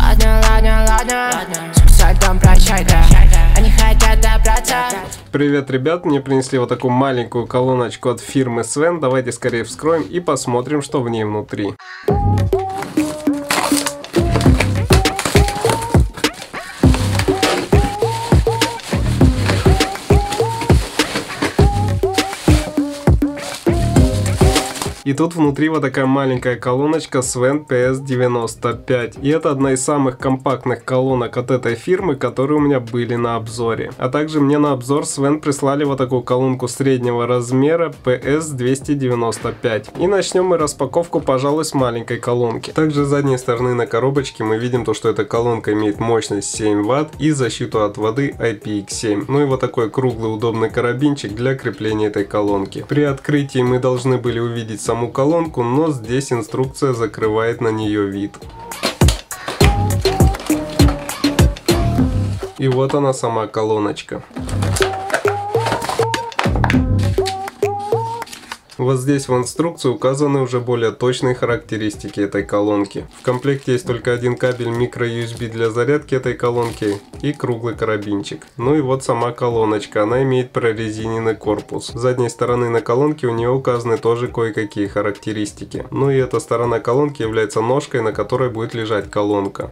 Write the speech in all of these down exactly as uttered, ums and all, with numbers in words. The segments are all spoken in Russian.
Ладно, ладно, ладно, скучать там, прощай, да. Они хотят добраться. Привет, ребят, мне принесли вот такую маленькую колоночку от фирмы Sven. Давайте скорее вскроем и посмотрим, что в ней внутри. И тут внутри вот такая маленькая колоночка Sven пи эс девяносто пять. И это одна из самых компактных колонок от этой фирмы, которые у меня были на обзоре. А также мне на обзор Sven прислали вот такую колонку среднего размера пи эс двести девяносто пять. И начнем мы распаковку, пожалуй, с маленькой колонки. Также с задней стороны на коробочке мы видим то, что эта колонка имеет мощность семь ватт и защиту от воды ай пи икс семь. Ну и вот такой круглый удобный карабинчик для крепления этой колонки. При открытии мы должны были увидеть саму колонку, но здесь инструкция закрывает на нее вид. И вот она, сама колоночка. Вот здесь в инструкции указаны уже более точные характеристики этой колонки. В комплекте есть только один кабель микро ю эс би для зарядки этой колонки и круглый карабинчик. Ну и вот сама колоночка, она имеет прорезиненный корпус. С задней стороны на колонке у нее указаны тоже кое-какие характеристики. Ну и эта сторона колонки является ножкой, на которой будет лежать колонка.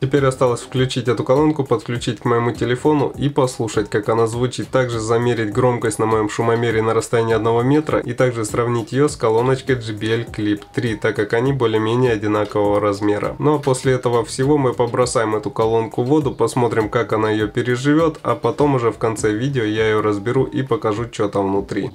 Теперь осталось включить эту колонку, подключить к моему телефону и послушать, как она звучит. Также замерить громкость на моем шумомере на расстоянии одного метра и также сравнить ее с колоночкой джей би эл клип три, так как они более-менее одинакового размера. Ну а после этого всего мы побросаем эту колонку в воду, посмотрим, как она ее переживет, а потом уже в конце видео я ее разберу и покажу, что там внутри.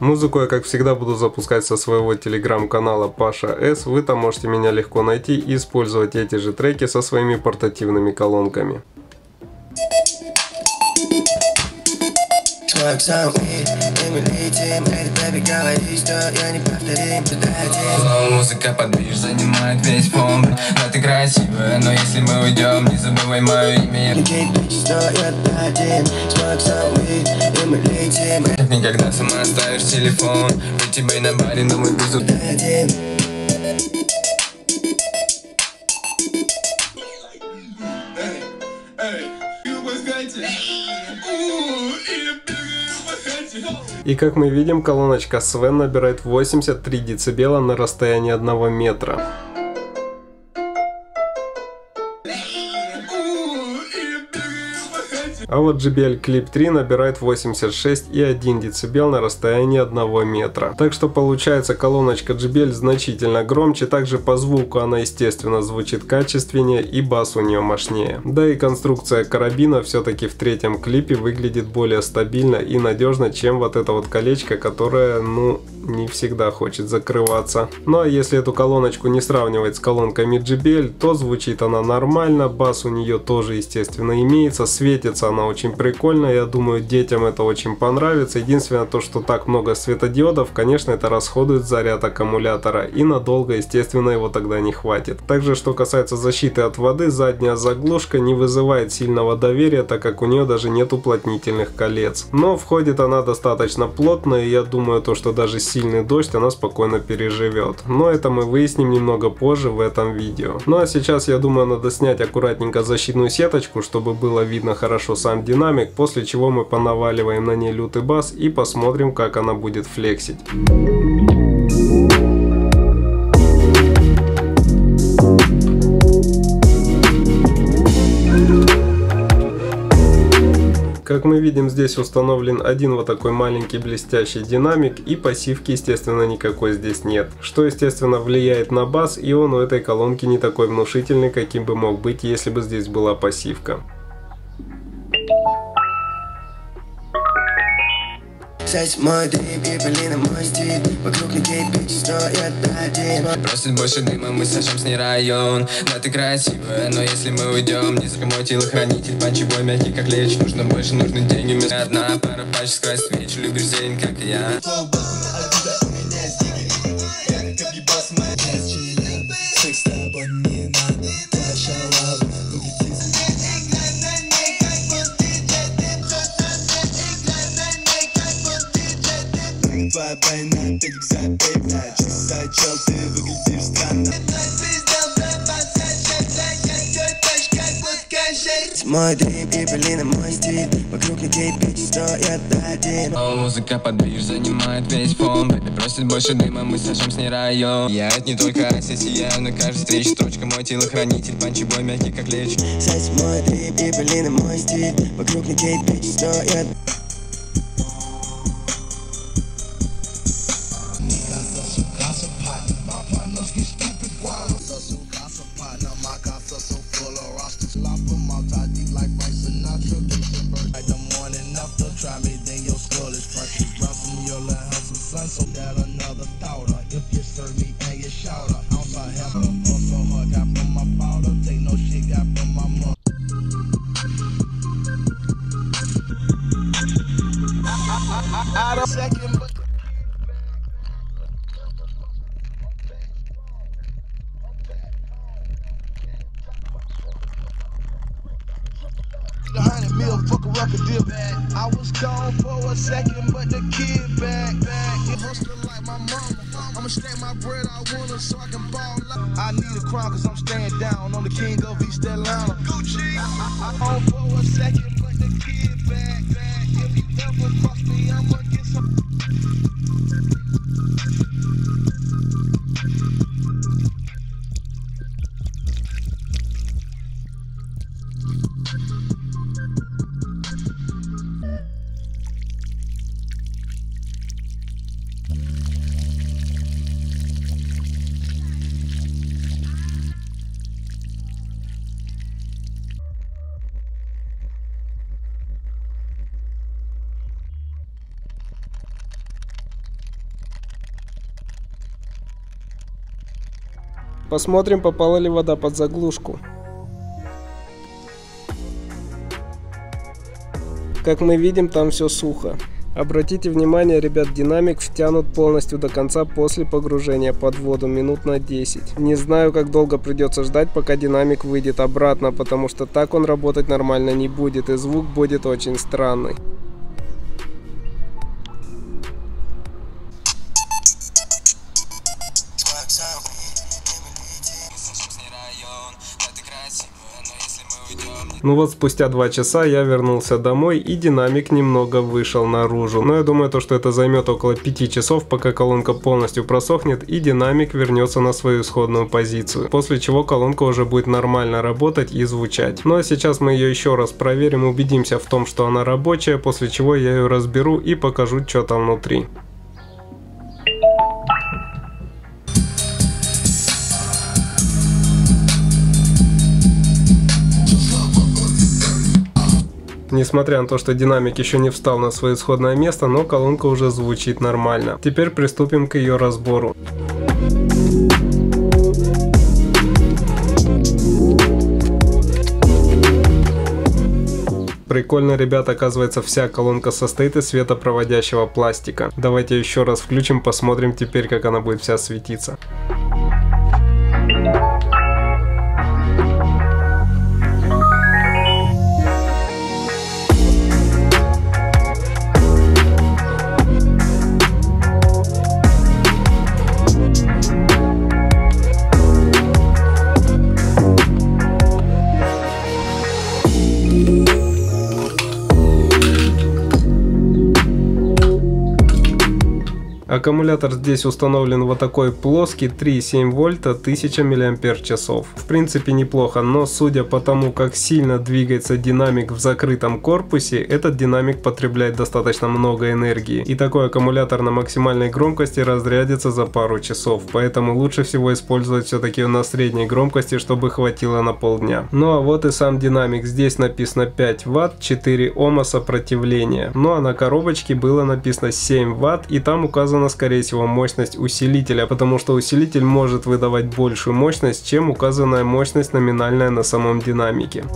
Музыку я, как всегда, буду запускать со своего телеграм-канала Паша С. Вы там можете меня легко найти и использовать эти же треки со своими портативными колонками. Музыка подвиж занимает весь фон. Да, ты красивая, но если мы уйдем, не забывай мое имя. Как никогда сама оставишь телефон. У тебя на баре, но мы без удовольствия. И как мы видим, колоночка Sven набирает восемьдесят три децибела на расстоянии одного метра. А вот джей би эл клип три набирает восемьдесят шесть и одна десятая децибела на расстоянии одного метра. Так что получается, колоночка джей би эл значительно громче, также по звуку она естественно звучит качественнее и бас у нее мощнее. Да и конструкция карабина все-таки в третьем клипе выглядит более стабильно и надежно, чем вот это вот колечко, которое, ну, не всегда хочет закрываться. Ну а если эту колоночку не сравнивать с колонками джей би эл, то звучит она нормально, бас у нее тоже естественно имеется, светится она очень прикольно, я думаю, детям это очень понравится. Единственное то, что так много светодиодов, конечно, это расходует заряд аккумулятора и надолго, естественно, его тогда не хватит. Также, что касается защиты от воды, задняя заглушка не вызывает сильного доверия, так как у нее даже нет уплотнительных колец. Но входит она достаточно плотно, и я думаю, то, что даже сильный дождь она спокойно переживет. Но это мы выясним немного позже в этом видео. Ну а сейчас, я думаю, надо снять аккуратненько защитную сеточку, чтобы было видно хорошо сам динамик, после чего мы понаваливаем на ней лютый бас и посмотрим, как она будет флексить. Как мы видим, здесь установлен один вот такой маленький блестящий динамик, и пассивки, естественно, никакой здесь нет. Что, естественно, влияет на бас, и он у этой колонки не такой внушительный, каким бы мог быть, если бы здесь была пассивка. Сядь мой дрип и блин, мой стиль. Вокруг людей пить, но я один. Просит больше дыма, мы сожжем с ней район. Да, ты красивая, но если мы уйдем, не знаю, мой телохранитель, панчевой, мягкий, как лечь. Нужно больше, нужны деньги, вместо одна пара пачек скрасть свеч. Любишь зелень, как и я. Твоя война, ты как забейна. Чисто чел, ты выглядишь странно. Мой дрип и блин, мой стиль. Вокруг людей пить, но я один. О, музыка подвиж, занимает весь фон. Бэби просит больше дыма, мы сожжем с ней район. Я это не только Ася, сияю на каждой встрече. Строчка, мой телохранитель, панчебой, мягкий, как лечь. Сядь мой дрип и блин, мой стиль. Вокруг людей пить, но я... Посмотрим, попала ли вода под заглушку. Как мы видим, там все сухо. Обратите внимание, ребят, динамик втянут полностью до конца после погружения под воду минут на десять. Не знаю, как долго придется ждать, пока динамик выйдет обратно, потому что так он работать нормально не будет, и звук будет очень странный. Ну вот, спустя два часа я вернулся домой, и динамик немного вышел наружу. Но я думаю, то, что это займет около пяти часов, пока колонка полностью просохнет и динамик вернется на свою исходную позицию. После чего колонка уже будет нормально работать и звучать. Ну а сейчас мы ее еще раз проверим, убедимся в том, что она рабочая, после чего я ее разберу и покажу, что там внутри. Несмотря на то, что динамик еще не встал на свое исходное место, но колонка уже звучит нормально. Теперь приступим к ее разбору. Прикольно, ребят, оказывается, вся колонка состоит из светопроводящего пластика. Давайте еще раз включим, посмотрим теперь, как она будет вся светиться. Аккумулятор здесь установлен вот такой плоский, три и семь вольта, тысяча миллиампер-часов. В принципе неплохо, но судя по тому, как сильно двигается динамик в закрытом корпусе, этот динамик потребляет достаточно много энергии. И такой аккумулятор на максимальной громкости разрядится за пару часов, поэтому лучше всего использовать все-таки на средней громкости, чтобы хватило на полдня. Ну а вот и сам динамик, здесь написано пять ватт, четыре ома сопротивления. Ну а на коробочке было написано семь ватт, и там указана скорее всего мощность усилителя, потому что усилитель может выдавать большую мощность, чем указанная мощность номинальная на самом динамике.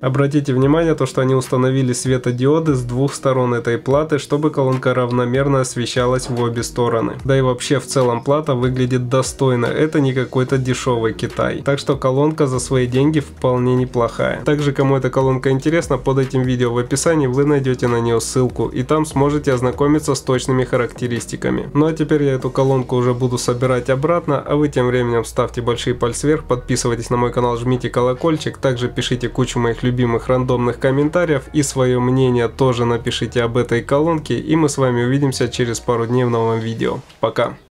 Обратите внимание, то что они установили светодиоды с двух сторон этой платы, чтобы колонка равномерно освещалась в обе стороны. Да и вообще в целом плата выглядит достойно, это не какой-то дешевый Китай. Так что колонка за свои деньги вполне неплохая. Также кому эта колонка интересна, под этим видео в описании вы найдете на нее ссылку и там сможете ознакомиться с точными характеристиками. Ну а теперь я эту колонку уже буду собирать обратно, а вы тем временем ставьте большие пальцы вверх, подписывайтесь на мой канал, жмите колокольчик, также пишите кучу моих любимых рандомных комментариев и свое мнение тоже напишите об этой колонке, и мы с вами увидимся через пару дней в новом видео. Пока!